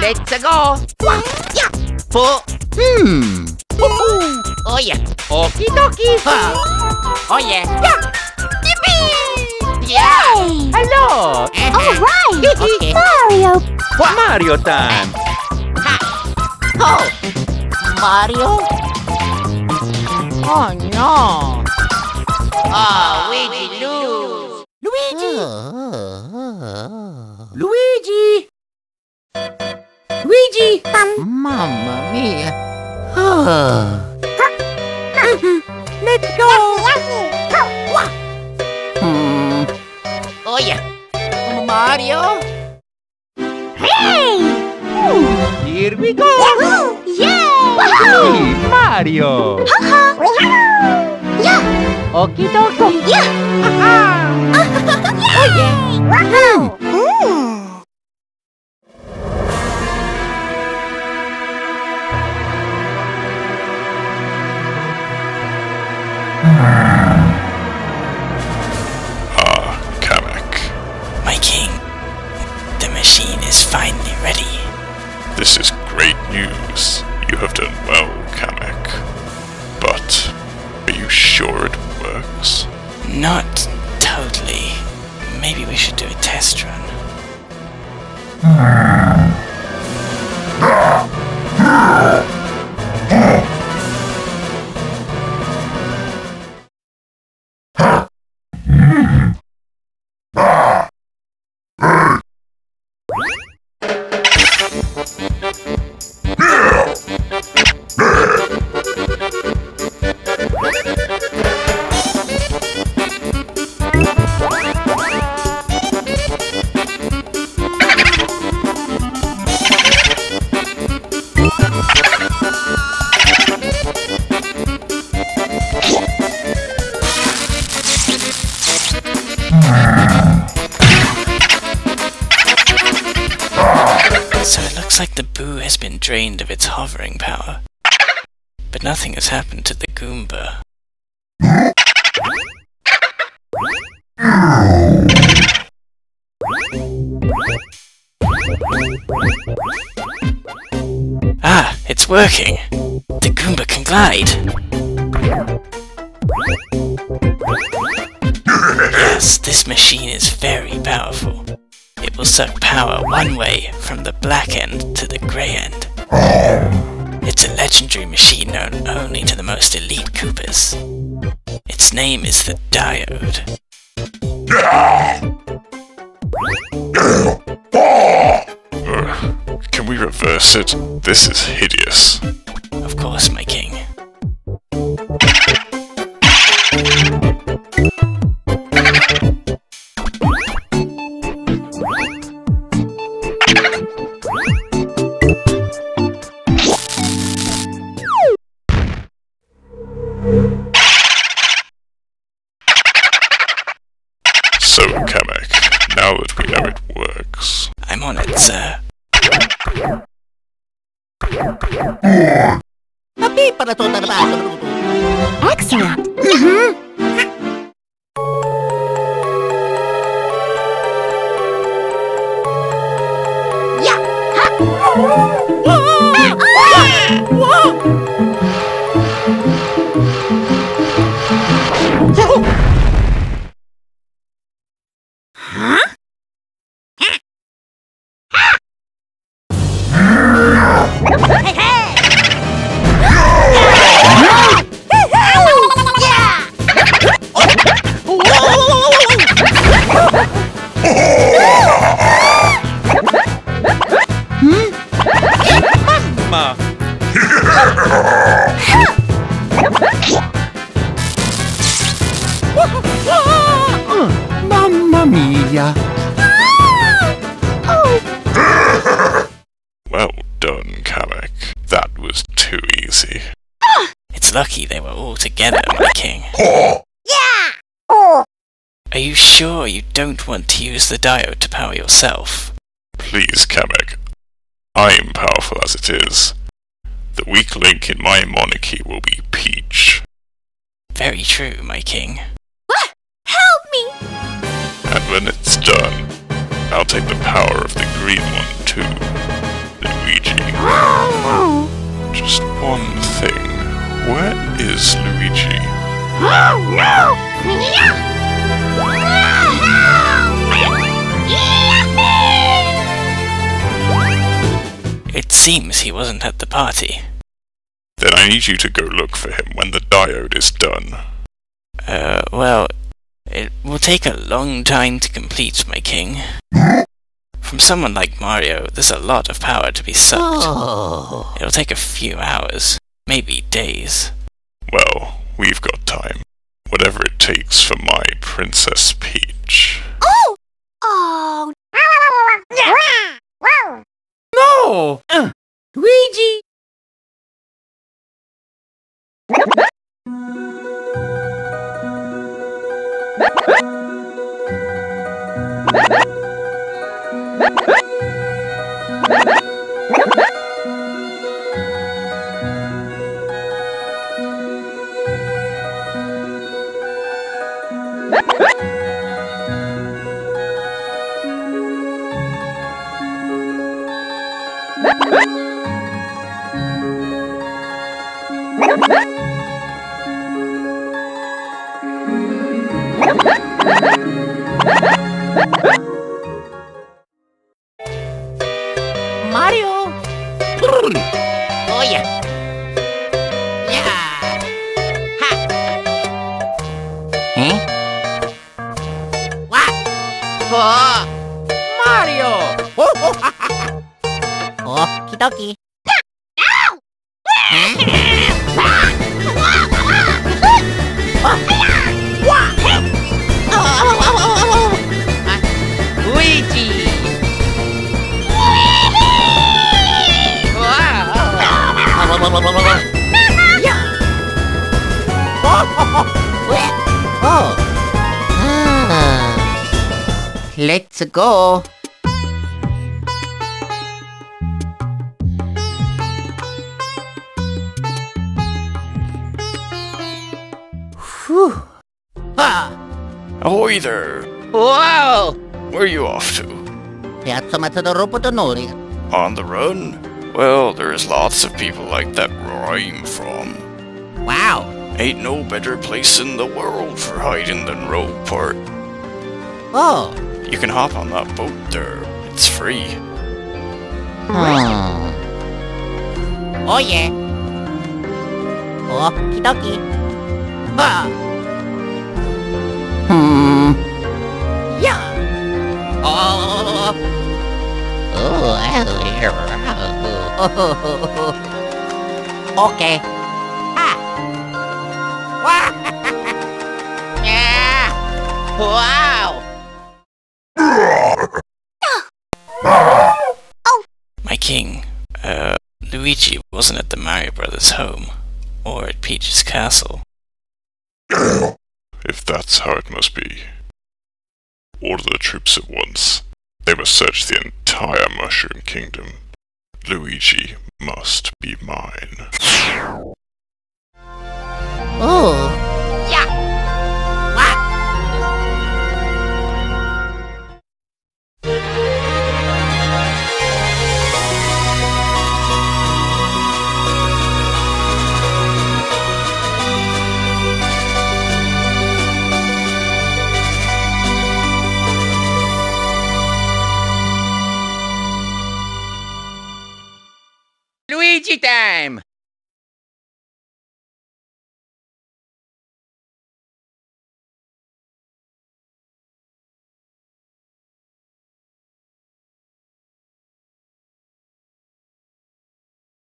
Let's go. Yeah. Four. Oh yeah. Okie dokie. Oh yeah. Yeah. Yippee. Yeah. Yay. Hello. All right. Okay. Mario. What? Mario time. Oh. Mario. Oh no. Oh, Luigi lose. Luigi. Luigi. Luigi! Mamma mia! Let's go! Oh yeah! Mario! Hey! Here we go! Yahoo! Yeah! Hey, Mario! Yeah! Okie dokie! Yeah! Oh yeah! Kamek. My king, the machine is finally ready. This is great news. You have done well, Kamek. But, are you sure it works? Not totally. Maybe we should do a test run. Drained of its hovering power, but nothing has happened to the Goomba. Ah, it's working! The Goomba can glide! Yes, this machine is very powerful. It will suck power one way from the black end to the grey end. It's a legendary machine known only to the most elite Koopas. Its name is the Diode. Can we reverse it? This is hideous. Of course, my king. Now that we know it works. I'm on it, sir. Excellent! Lucky they were all together, my king. Yeah! Are you sure you don't want to use the diode to power yourself? Please, Kamek. I'm powerful as it is. The weak link in my monarchy will be Peach. Very true, my king. What? Help me! And when it's done, I'll take the power of the green one too. The Luigi. Just one thing. Where is Luigi? Oh no! It seems he wasn't at the party. Then I need you to go look for him when the diode is done. Well, it will take a long time to complete, my king. From someone like Mario, there's a lot of power to be sucked. Oh. It'll take a few hours, maybe days. Well, we've got time. Whatever it takes for my Princess Peach. Oh! Oh! No! Luigi! Mario! Oh yeah! Yeah! Ha! Hmm? What? Oh! Mario! Oh! Oh! Ha, ha, ha. Oh! Kidoki! No! Luigi! Let's go. Whew. Ah. Ahoy there. Wow. Where are you off to? On the run? Well, there's lots of people like that where I'm from. Wow! Ain't no better place in the world for hiding than Rogueport. Oh! You can hop on that boat there. It's free. Hmm. Oh yeah! Okie dokie! Ah. Hmm. Yeah! Oh! Oh, okay. Ha. Wow. Oh. My king, Luigi wasn't at the Mario Brothers' home or at Peach's castle. If that's how it must be, order the troops at once. They must search the entire Mushroom Kingdom. Luigi must be mine. Oh! Yeah! Luigi time!